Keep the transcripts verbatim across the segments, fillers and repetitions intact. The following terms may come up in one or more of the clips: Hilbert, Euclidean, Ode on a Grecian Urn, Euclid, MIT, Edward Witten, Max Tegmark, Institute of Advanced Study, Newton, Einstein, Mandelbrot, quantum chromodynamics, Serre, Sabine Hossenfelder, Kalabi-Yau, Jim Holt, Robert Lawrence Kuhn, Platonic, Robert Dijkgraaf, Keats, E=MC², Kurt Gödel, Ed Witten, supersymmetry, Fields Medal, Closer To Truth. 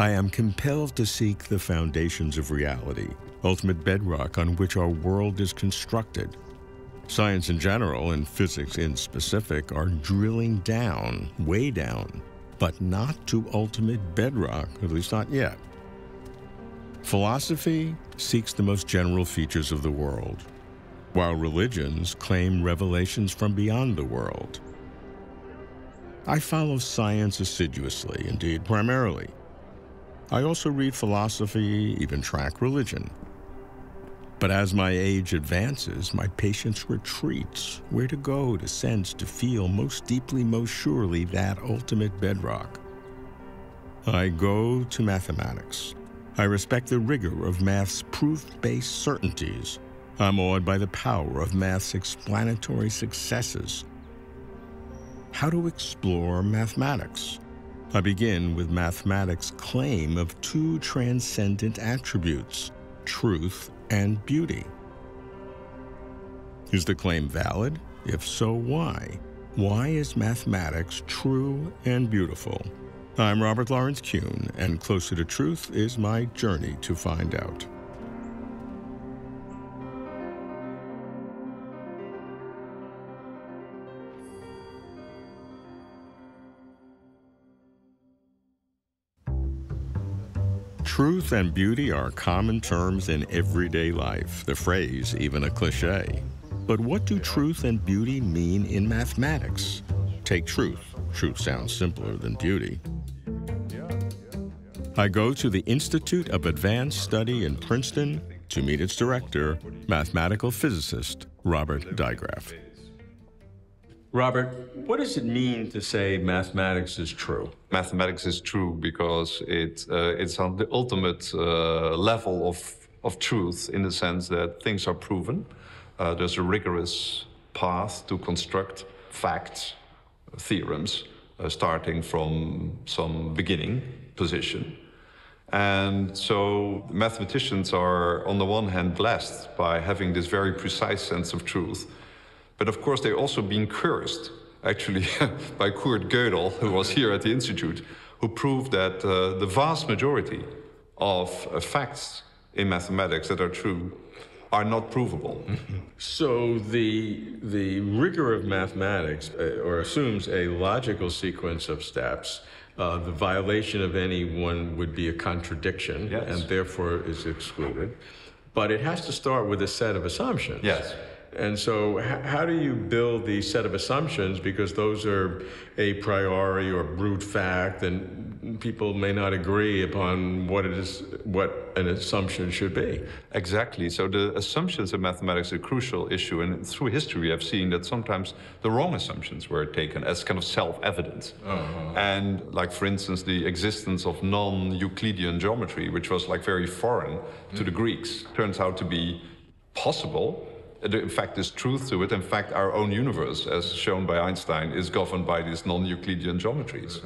I am compelled to seek the foundations of reality, ultimate bedrock on which our world is constructed. Science in general and physics in specific are drilling down, way down, but not to ultimate bedrock, at least not yet. Philosophy seeks the most general features of the world, while religions claim revelations from beyond the world. I follow science assiduously, indeed, primarily. I also read philosophy, even track religion. But as my age advances, my patience retreats. Where to go, to sense, to feel most deeply, most surely that ultimate bedrock. I go to mathematics. I respect the rigor of math's proof-based certainties. I'm awed by the power of math's explanatory successes. How to explore mathematics? I begin with mathematics' claim of two transcendent attributes, truth and beauty. Is the claim valid? If so, why? Why is mathematics true and beautiful? I'm Robert Lawrence Kuhn, and Closer to Truth is my journey to find out. Truth and beauty are common terms in everyday life, the phrase even a cliche. But what do truth and beauty mean in mathematics? Take truth. Truth sounds simpler than beauty. I go to the Institute of Advanced Study in Princeton to meet its director, mathematical physicist Robert Dijkgraaf. Robert, what does it mean to say mathematics is true? Mathematics is true because it, uh, it's on the ultimate uh, level of, of truth, in the sense that things are proven. Uh, there's a rigorous path to construct facts, theorems, uh, starting from some beginning position. And so mathematicians are, on the one hand, blessed by having this very precise sense of truth. But of course, they're also being cursed, actually, by Kurt Gödel, who was here at the Institute, who proved that uh, the vast majority of uh, facts in mathematics that are true are not provable. So the, the rigor of mathematics, uh, or assumes a logical sequence of steps. Uh, the violation of any one would be a contradiction, yes, and therefore is excluded. But it has to start with a set of assumptions. Yes. And so how do you build the set of assumptions, because those are a priori or brute fact, and people may not agree upon what it is, what an assumption should be. Exactly. So the assumptions of mathematics are a crucial issue, and through history I've seen that sometimes the wrong assumptions were taken as kind of self-evident. Uh-huh. And like, for instance, the existence of non-Euclidean geometry, which was like very foreign mm-hmm. to the Greeks, turns out to be possible. In fact, there's truth to it. In fact, our own universe, as shown by Einstein, is governed by these non-Euclidean geometries.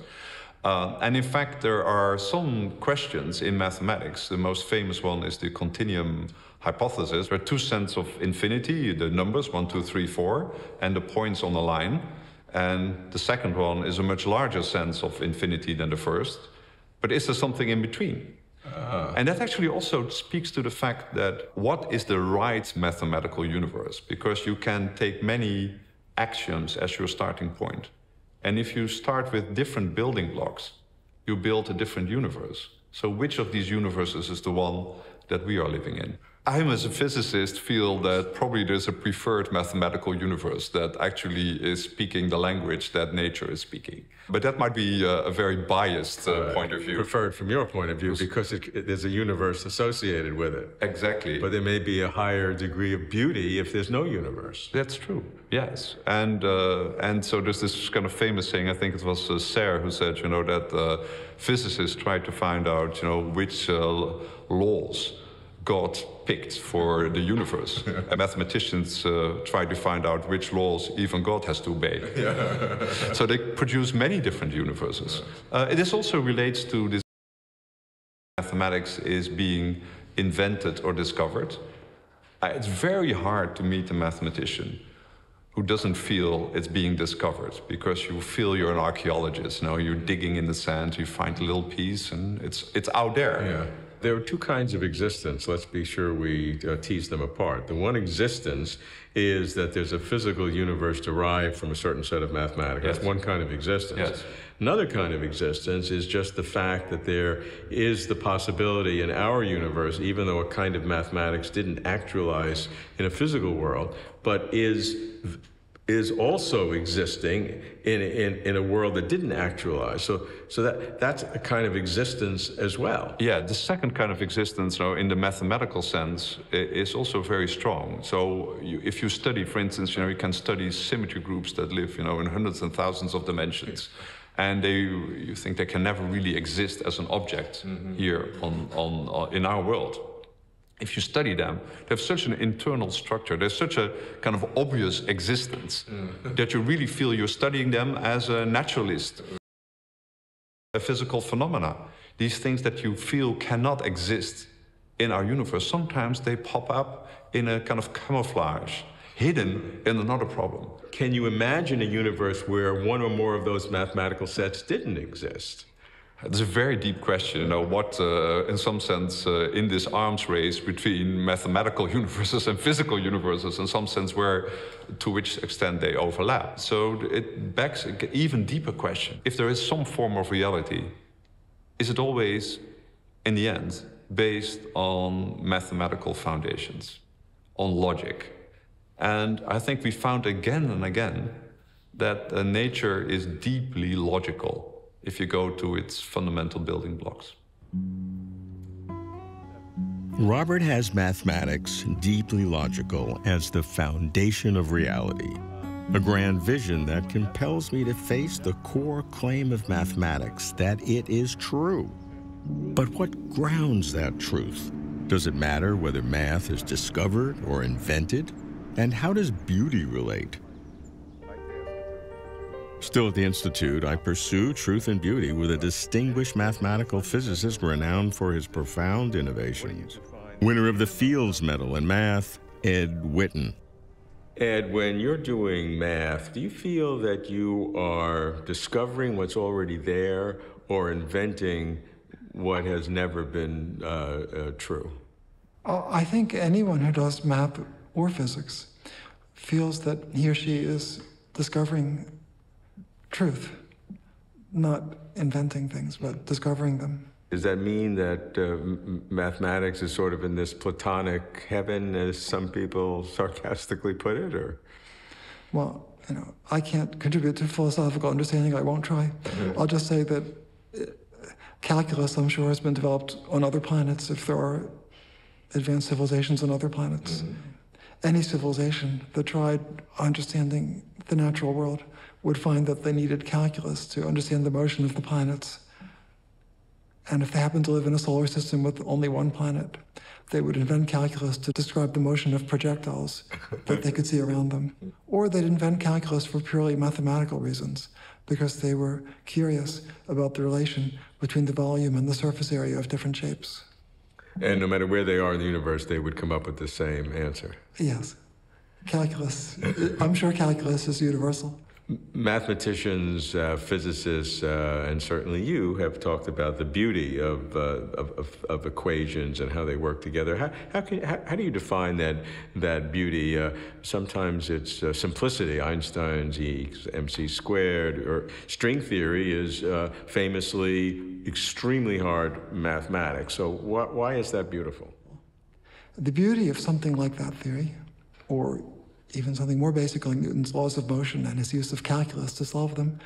Uh, and in fact, there are some questions in mathematics. The most famous one is the continuum hypothesis, where two sets of infinity, the numbers one, two, three, four, and the points on the line. And the second one is a much larger sense of infinity than the first. But is there something in between? Uh-huh. And that actually also speaks to the fact that what is the right mathematical universe? Because you can take many axioms as your starting point. And if you start with different building blocks, you build a different universe. So which of these universes is the one that we are living in? I, as a physicist, feel that probably there's a preferred mathematical universe that actually is speaking the language that nature is speaking. But that might be a, a very biased uh, point of view. Preferred from your point of view, because it, it, there's a universe associated with it. Exactly. But there may be a higher degree of beauty if there's no universe. That's true, yes. And, uh, and so there's this kind of famous saying, I think it was uh, Serre who said, you know, that uh, physicists try to find out, you know, which uh, laws God picked for the universe. And mathematicians uh, try to find out which laws even God has to obey. Yeah. So they produce many different universes. Uh, this also relates to this mathematics is being invented or discovered. Uh, it's very hard to meet a mathematician who doesn't feel it's being discovered, because you feel you're an archaeologist. Now you're digging in the sand, you find a little piece, and it's, it's out there. Yeah. There are two kinds of existence. Let's be sure we uh, tease them apart. The one existence is that there's a physical universe derived from a certain set of mathematics. Yes. That's one kind of existence. Yes. Another kind of existence is just the fact that there is the possibility in our universe, even though a kind of mathematics didn't actualize in a physical world, but is is also existing in, in, in a world that didn't actualize. So, so that, that's a kind of existence as well. Yeah, the second kind of existence, you know, in the mathematical sense, is also very strong. So you, if you study, for instance, you know, you can study symmetry groups that live, you know, in hundreds and thousands of dimensions. And they, you think they can never really exist as an object mm-hmm. here on, on, on, in our world. If you study them, they have such an internal structure, there's such a kind of obvious existence mm. that you really feel you're studying them as a naturalist. A physical phenomena, these things that you feel cannot exist in our universe, sometimes they pop up in a kind of camouflage, hidden in another problem. Can you imagine a universe where one or more of those mathematical sets didn't exist? It's a very deep question, you know, what, uh, in some sense, uh, in this arms race between mathematical universes and physical universes, in some sense, where, to which extent they overlap. So it begs an even deeper question. If there is some form of reality, is it always, in the end, based on mathematical foundations, on logic? And I think we found again and again that uh, nature is deeply logical, if you go to its fundamental building blocks. Robert has mathematics, deeply logical, as the foundation of reality, a grand vision that compels me to face the core claim of mathematics, that it is true. But what grounds that truth? Does it matter whether math is discovered or invented? And how does beauty relate? Still at the Institute, I pursue truth and beauty with a distinguished mathematical physicist renowned for his profound innovations. Winner of the Fields Medal in math, Ed Witten. Ed, when you're doing math, do you feel that you are discovering what's already there or inventing what has never been uh, uh, true? Uh, I think anyone who does math or physics feels that he or she is discovering truth, not inventing things, but discovering them. Does that mean that uh, mathematics is sort of in this Platonic heaven, as some people sarcastically put it, or? Well, you know, I can't contribute to philosophical understanding. I won't try. Mm-hmm. I'll just say that calculus, I'm sure, has been developed on other planets, if there are advanced civilizations on other planets. Mm-hmm. Any civilization that tried understanding the natural world would find that they needed calculus to understand the motion of the planets. And if they happened to live in a solar system with only one planet, they would invent calculus to describe the motion of projectiles that they could see around them. Or they'd invent calculus for purely mathematical reasons, because they were curious about the relation between the volume and the surface area of different shapes. And no matter where they are in the universe, they would come up with the same answer. Yes. Calculus. I'm sure calculus is universal. Mathematicians, uh, physicists, uh, and certainly you have talked about the beauty of, uh, of, of, of equations and how they work together. How, how, can, how, how do you define that, that beauty? Uh, sometimes it's uh, simplicity, Einstein's E equals M C squared, or string theory is uh, famously extremely hard mathematics. So wh why is that beautiful? The beauty of something like that theory, or even something more basic like Newton's laws of motion and his use of calculus to solve them,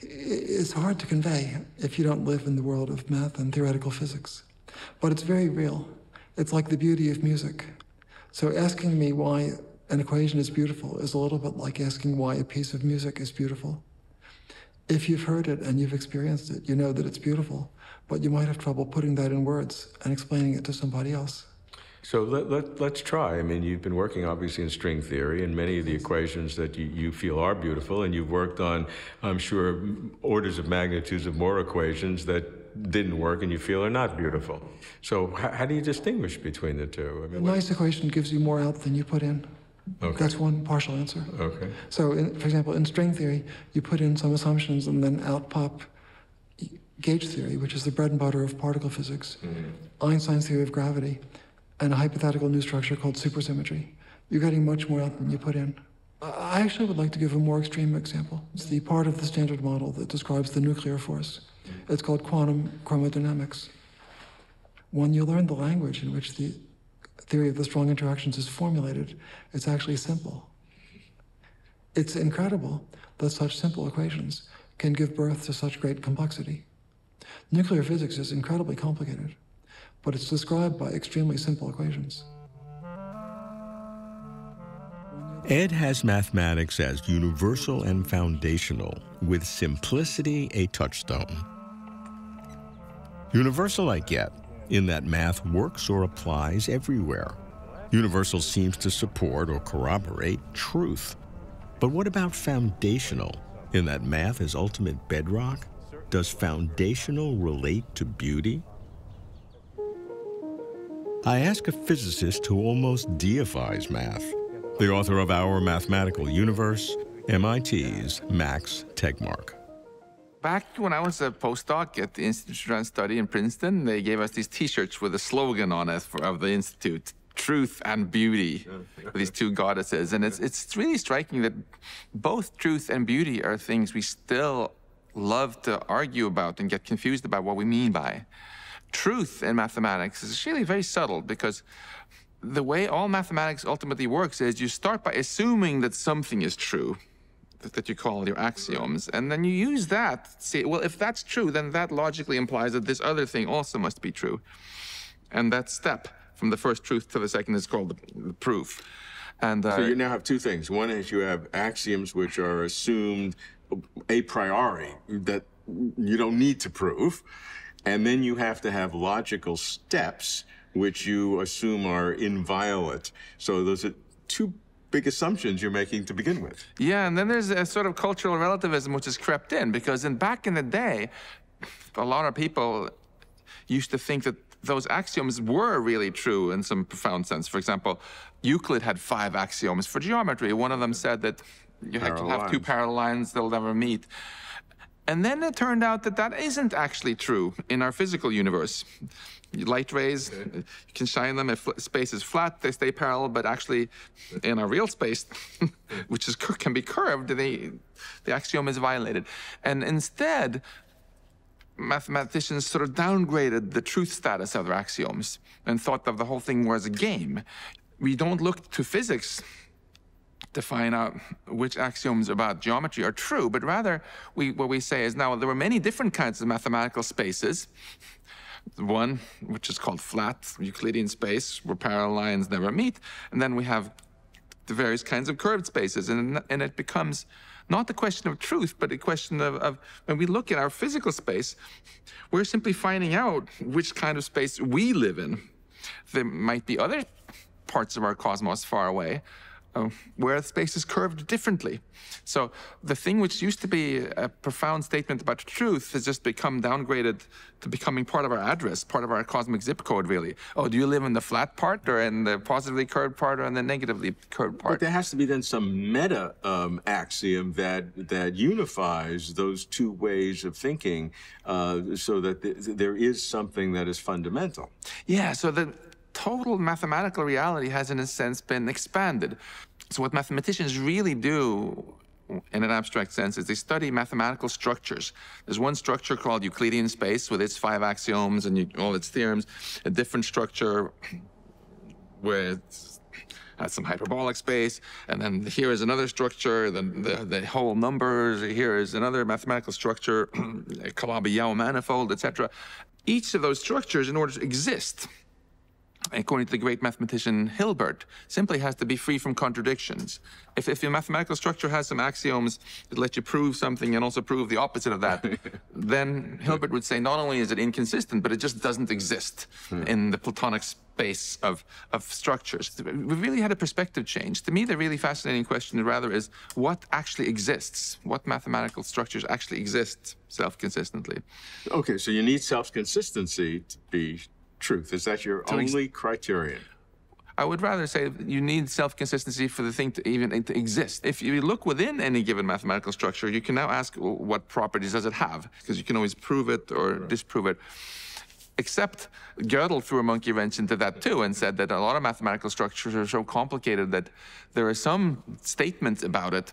is hard to convey if you don't live in the world of math and theoretical physics. But it's very real. It's like the beauty of music. So asking me why an equation is beautiful is a little bit like asking why a piece of music is beautiful. If you've heard it and you've experienced it, you know that it's beautiful, but you might have trouble putting that in words and explaining it to somebody else. So let, let, let's try. I mean, you've been working, obviously, in string theory, and many of the equations that you, you feel are beautiful, and you've worked on, I'm sure, orders of magnitudes of more equations that didn't work and you feel are not beautiful. So how, how do you distinguish between the two? I mean, a nice equation gives you more out than you put in. Okay. That's one partial answer. Okay. So, in, for example, in string theory, you put in some assumptions and then out pop gauge theory, which is the bread and butter of particle physics, mm-hmm. Einstein's theory of gravity, and a hypothetical new structure called supersymmetry. You're getting much more out than you put in. I actually would like to give a more extreme example. It's the part of the standard model that describes the nuclear force. It's called quantum chromodynamics. When you learn the language in which the theory of the strong interactions is formulated, it's actually simple. It's incredible that such simple equations can give birth to such great complexity. Nuclear physics is incredibly complicated, but it's described by extremely simple equations. Ed has mathematics as universal and foundational, with simplicity a touchstone. Universal I get, in that math works or applies everywhere. Universal seems to support or corroborate truth. But what about foundational, in that math is ultimate bedrock? Does foundational relate to beauty? I ask a physicist who almost deifies math, the author of Our Mathematical Universe, M I T's Max Tegmark. Back when I was a postdoc at the Institute of Advanced Study in Princeton, they gave us these T-shirts with a slogan on it for, of the Institute, Truth and Beauty, with these two goddesses. And it's, it's really striking that both truth and beauty are things we still love to argue about and get confused about what we mean by. Truth in mathematics is really very subtle, because the way all mathematics ultimately works is you start by assuming that something is true, that you call your axioms, and then you use that. See, well, if that's true, then that logically implies that this other thing also must be true. And that step from the first truth to the second is called the, the proof. And uh, so you now have two things. One is you have axioms which are assumed a priori that you don't need to prove, and then you have to have logical steps which you assume are inviolate. So those are two big assumptions you're making to begin with. Yeah, and then there's a sort of cultural relativism which has crept in, because in, back in the day, a lot of people used to think that those axioms were really true in some profound sense. For example, Euclid had five axioms for geometry. One of them said that you have to have two parallel lines, they'll never meet. And then it turned out that that isn't actually true in our physical universe. Light rays, you can shine them, if space is flat, they stay parallel, but actually in our real space, which is, can be curved, they, the axiom is violated. And instead, mathematicians sort of downgraded the truth status of their axioms and thought that the whole thing was a game. We don't look to physics to find out which axioms about geometry are true, but rather we, what we say is, now there were many different kinds of mathematical spaces. One, which is called flat Euclidean space, where parallel lines never meet, and then we have the various kinds of curved spaces, and, and it becomes not the question of truth, but a question of, of, when we look at our physical space, we're simply finding out which kind of space we live in. There might be other parts of our cosmos far away, Oh, where space is curved differently. So the thing which used to be a profound statement about truth has just become downgraded to becoming part of our address, part of our cosmic zip code, really. Oh, do you live in the flat part, or in the positively curved part, or in the negatively curved part? But there has to be then some meta um, axiom that that unifies those two ways of thinking, uh, so that th there is something that is fundamental. Yeah, so the total mathematical reality has, in a sense, been expanded. So what mathematicians really do, in an abstract sense, is they study mathematical structures. There's one structure called Euclidean space with its five axioms and all its theorems, a different structure with some hyperbolic space, and then here is another structure, then the, the whole numbers, here is another mathematical structure, a Kalabi-Yau manifold, et cetera. Each of those structures, in order to exist, according to the great mathematician Hilbert, simply has to be free from contradictions. If, if your mathematical structure has some axioms that let you prove something and also prove the opposite of that, then Hilbert would say not only is it inconsistent, but it just doesn't exist hmm. in the Platonic space of, of structures. We really had a perspective change. To me, the really fascinating question rather is what actually exists, what mathematical structures actually exist self-consistently. Okay, so you need self-consistency to be truth. Is that your only criterion? I would rather say you need self-consistency for the thing to even to exist. If you look within any given mathematical structure, you can now ask, well, what properties does it have? Because you can always prove it or right. disprove it. Except Gödel threw a monkey wrench into that too and said that a lot of mathematical structures are so complicated that there are some statements about it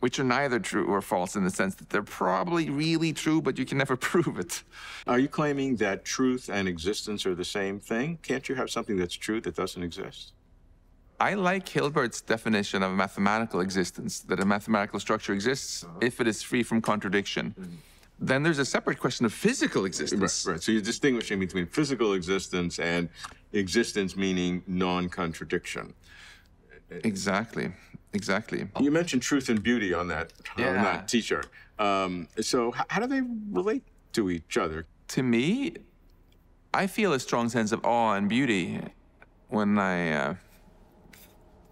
which are neither true or false in the sense that they're probably really true, but you can never prove it. Are you claiming that truth and existence are the same thing? Can't you have something that's true that doesn't exist? I like Hilbert's definition of mathematical existence, that a mathematical structure exists uh-huh. if it is free from contradiction. Mm-hmm. Then there's a separate question of physical existence. Right, right. So you're distinguishing between physical existence and existence meaning non-contradiction. Exactly, exactly. You mentioned truth and beauty on that, yeah. on that T-shirt. Um, so how, how do they relate to each other? To me, I feel a strong sense of awe and beauty when I uh,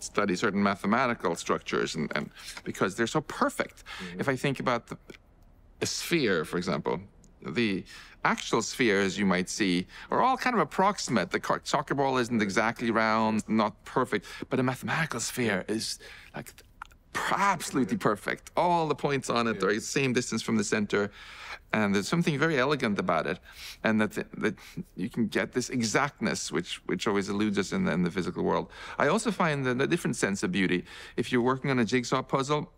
study certain mathematical structures, and, and because they're so perfect. Mm-hmm. If I think about the a sphere, for example, the actual spheres you might see are all kind of approximate. The soccer ball isn't exactly round, not perfect, but a mathematical sphere is like absolutely perfect. All the points on it are the same distance from the center, and there's something very elegant about it, and that, that you can get this exactness, which, which always eludes us in the, in the physical world. I also find a different sense of beauty. If you're working on a jigsaw puzzle,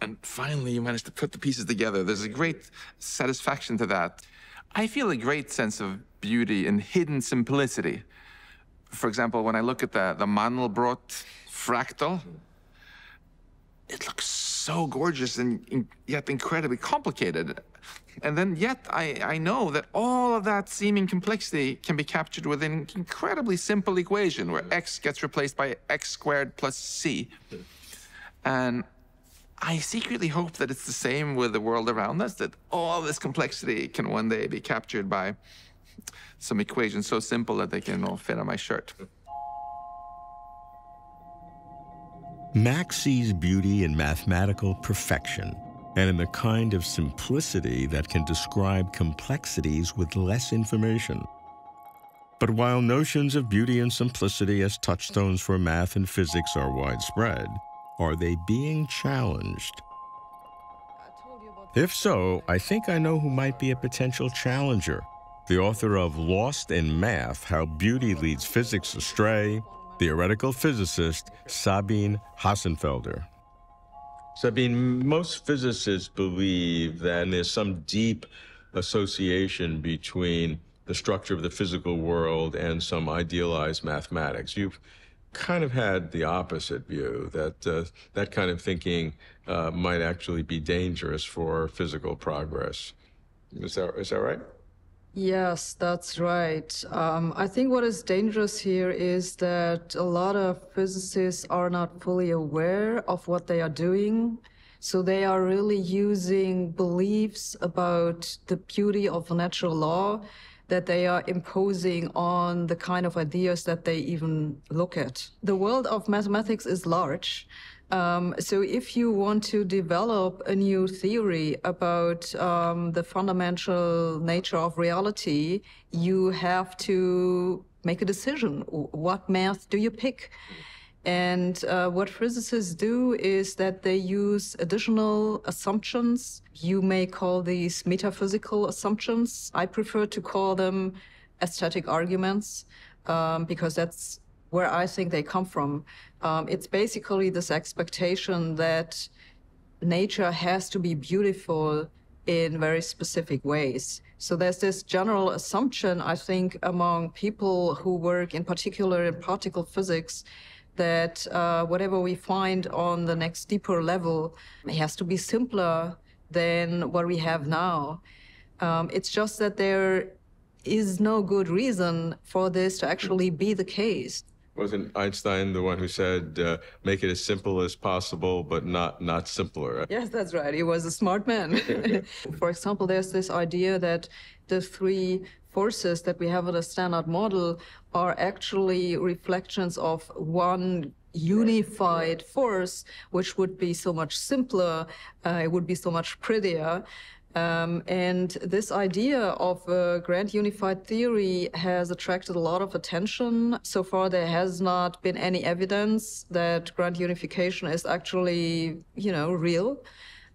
and finally, you manage to put the pieces together. There's a great satisfaction to that. I feel a great sense of beauty and hidden simplicity. For example, when I look at the, the Mandelbrot fractal, it looks so gorgeous and, and yet incredibly complicated. And then yet I, I know that all of that seeming complexity can be captured within an incredibly simple equation where x gets replaced by x squared plus c. And I secretly hope that it's the same with the world around us, that all this complexity can one day be captured by some equations so simple that they can all fit on my shirt. Max sees beauty in mathematical perfection and in the kind of simplicity that can describe complexities with less information. But while notions of beauty and simplicity as touchstones for math and physics are widespread, are they being challenged? If so, I think I know who might be a potential challenger. The author of Lost in Math, How Beauty Leads Physics Astray, theoretical physicist Sabine Hossenfelder. Sabine, most physicists believe that there's some deep association between the structure of the physical world and some idealized mathematics. You've kind of had the opposite view, that uh, that kind of thinking uh, might actually be dangerous for physical progress. Is that, is that right? Yes, that's right. Um, I think what is dangerous here is that a lot of physicists are not fully aware of what they are doing. So they are really using beliefs about the beauty of natural law that they are imposing on the kind of ideas that they even look at. The world of mathematics is large. Um, so if you want to develop a new theory about um, the fundamental nature of reality, you have to make a decision. What math do you pick? And uh, what physicists do is that they use additional assumptions. You may call these metaphysical assumptions. I prefer to call them aesthetic arguments um, because that's where I think they come from. Um, it's basically this expectation that nature has to be beautiful in very specific ways. So there's this general assumption, I think, among people who work in particular in particle physics, that uh, whatever we find on the next deeper level, it has to be simpler than what we have now. Um, it's just that there is no good reason for this to actually be the case. Wasn't Einstein the one who said, uh, make it as simple as possible, but not, not simpler? Yes, that's right. He was a smart man. For example, there's this idea that the three forces that we have in a standard model are actually reflections of one unified force, which would be so much simpler, uh, it would be so much prettier. Um, and this idea of a grand unified theory has attracted a lot of attention. So far, there has not been any evidence that grand unification is actually, you know, real.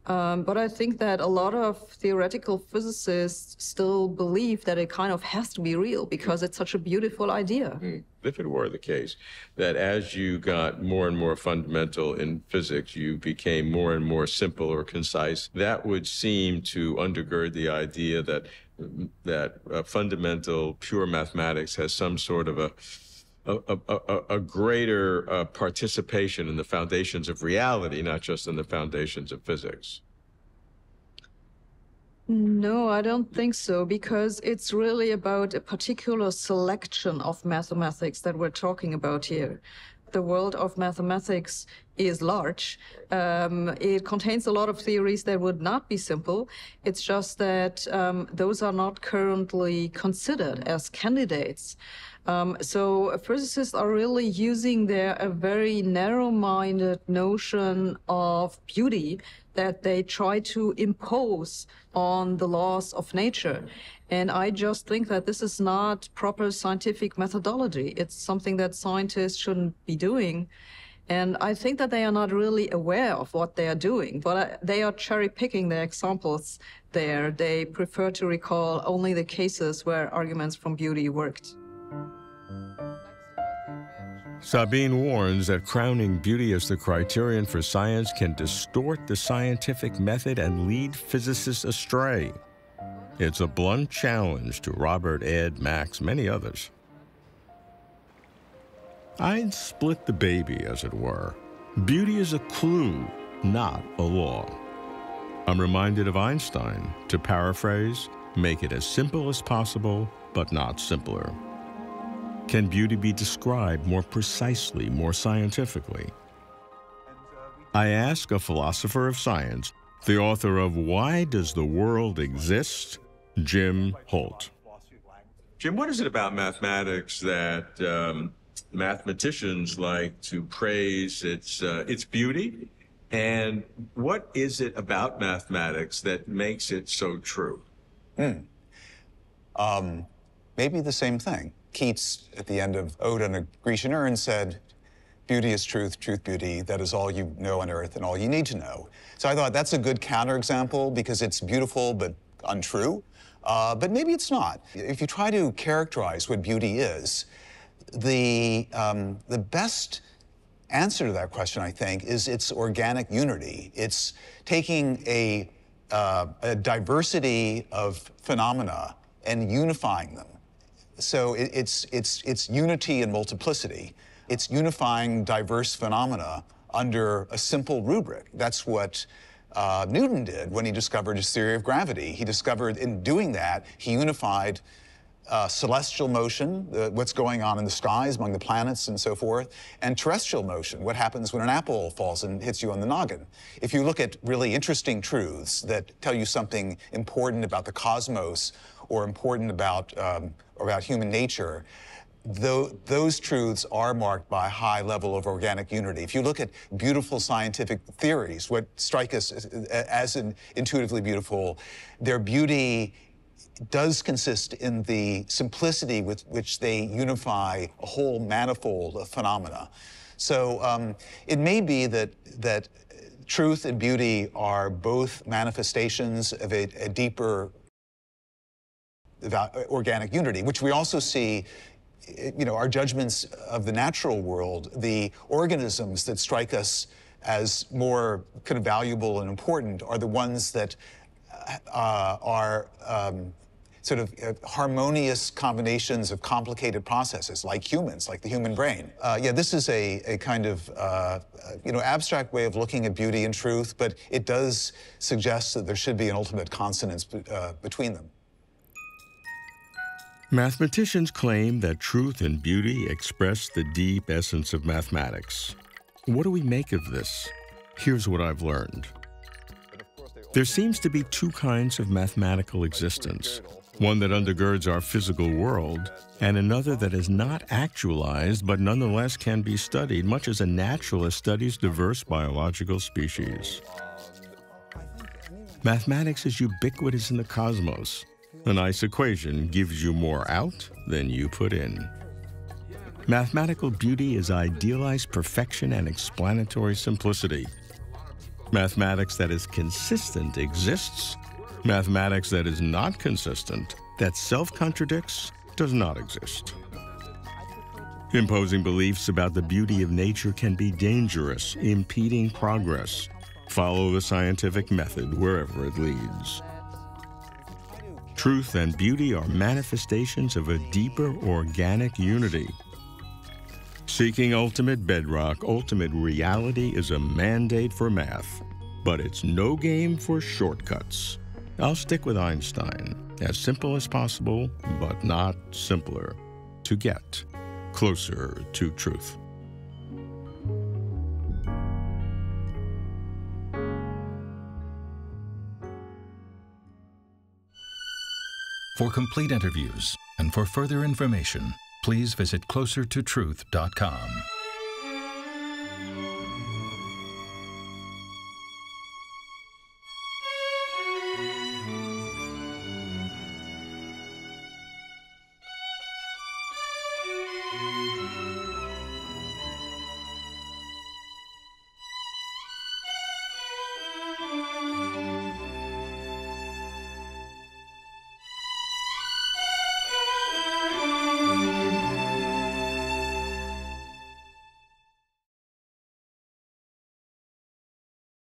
Um, but I think that a lot of theoretical physicists still believe that it kind of has to be real because it's such a beautiful idea. Mm. If it were the case that as you got more and more fundamental in physics, you became more and more simple or concise, that would seem to undergird the idea that, that uh, fundamental pure mathematics has some sort of a A, a, a greater uh, participation in the foundations of reality, not just in the foundations of physics. No, I don't think so, because it's really about a particular selection of mathematics that we're talking about here. The world of mathematics is large. Um, it contains a lot of theories that would not be simple. It's just that um, those are not currently considered as candidates. Um, so physicists are really using their a very narrow-minded notion of beauty that they try to impose on the laws of nature. And I just think that this is not proper scientific methodology. It's something that scientists shouldn't be doing. And I think that they are not really aware of what they are doing, but they are cherry-picking their examples there. They prefer to recall only the cases where arguments from beauty worked. Sabine warns that crowning beauty as the criterion for science can distort the scientific method and lead physicists astray. It's a blunt challenge to Robert, Ed, Max, many others. I'd split the baby, as it were. Beauty is a clue, not a law. I'm reminded of Einstein, to paraphrase, make it as simple as possible, but not simpler. Can beauty be described more precisely, more scientifically? I ask a philosopher of science, the author of Why Does the World Exist?, Jim Holt. Jim, what is it about mathematics that um, mathematicians like to praise its, uh, its beauty? And what is it about mathematics that makes it so true? Hmm. Um, maybe the same thing. Keats, at the end of Ode on a Grecian Urn, said, "Beauty is truth, truth beauty, that is all you know on earth and all you need to know." So I thought that's a good counterexample because it's beautiful but untrue, uh, but maybe it's not. If you try to characterize what beauty is, the, um, the best answer to that question, I think, is its organic unity. It's taking a, uh, a diversity of phenomena and unifying them. So it, it's, it's, it's unity and multiplicity. It's unifying diverse phenomena under a simple rubric. That's what uh, Newton did when he discovered his theory of gravity. He discovered in doing that, he unified uh, celestial motion, uh, what's going on in the skies among the planets and so forth, and terrestrial motion, what happens when an apple falls and hits you on the noggin. If you look at really interesting truths that tell you something important about the cosmos or important about um, about human nature, though those truths are marked by a high level of organic unity. If you look at beautiful scientific theories, what strike us as, as in intuitively beautiful, their beauty does consist in the simplicity with which they unify a whole manifold of phenomena. So um, it may be that, that truth and beauty are both manifestations of a, a deeper organic unity, which we also see, you know, our judgments of the natural world, the organisms that strike us as more kind of valuable and important are the ones that uh, are um, sort of uh, harmonious combinations of complicated processes, like humans, like the human brain. Uh, yeah, this is a, a kind of, uh, you know, abstract way of looking at beauty and truth, but it does suggest that there should be an ultimate consonance uh, between them. Mathematicians claim that truth and beauty express the deep essence of mathematics. What do we make of this? Here's what I've learned. There seems to be two kinds of mathematical existence, one that undergirds our physical world, and another that is not actualized but nonetheless can be studied, much as a naturalist studies diverse biological species. Mathematics is ubiquitous in the cosmos. A nice equation gives you more out than you put in. Mathematical beauty is idealized perfection and explanatory simplicity. Mathematics that is consistent exists. Mathematics that is not consistent, that self-contradicts, does not exist. Imposing beliefs about the beauty of nature can be dangerous, impeding progress. Follow the scientific method wherever it leads. Truth and beauty are manifestations of a deeper organic unity. Seeking ultimate bedrock, ultimate reality is a mandate for math, but it's no game for shortcuts. I'll stick with Einstein, as simple as possible, but not simpler, to get closer to truth. For complete interviews and for further information, please visit closer to truth dot com.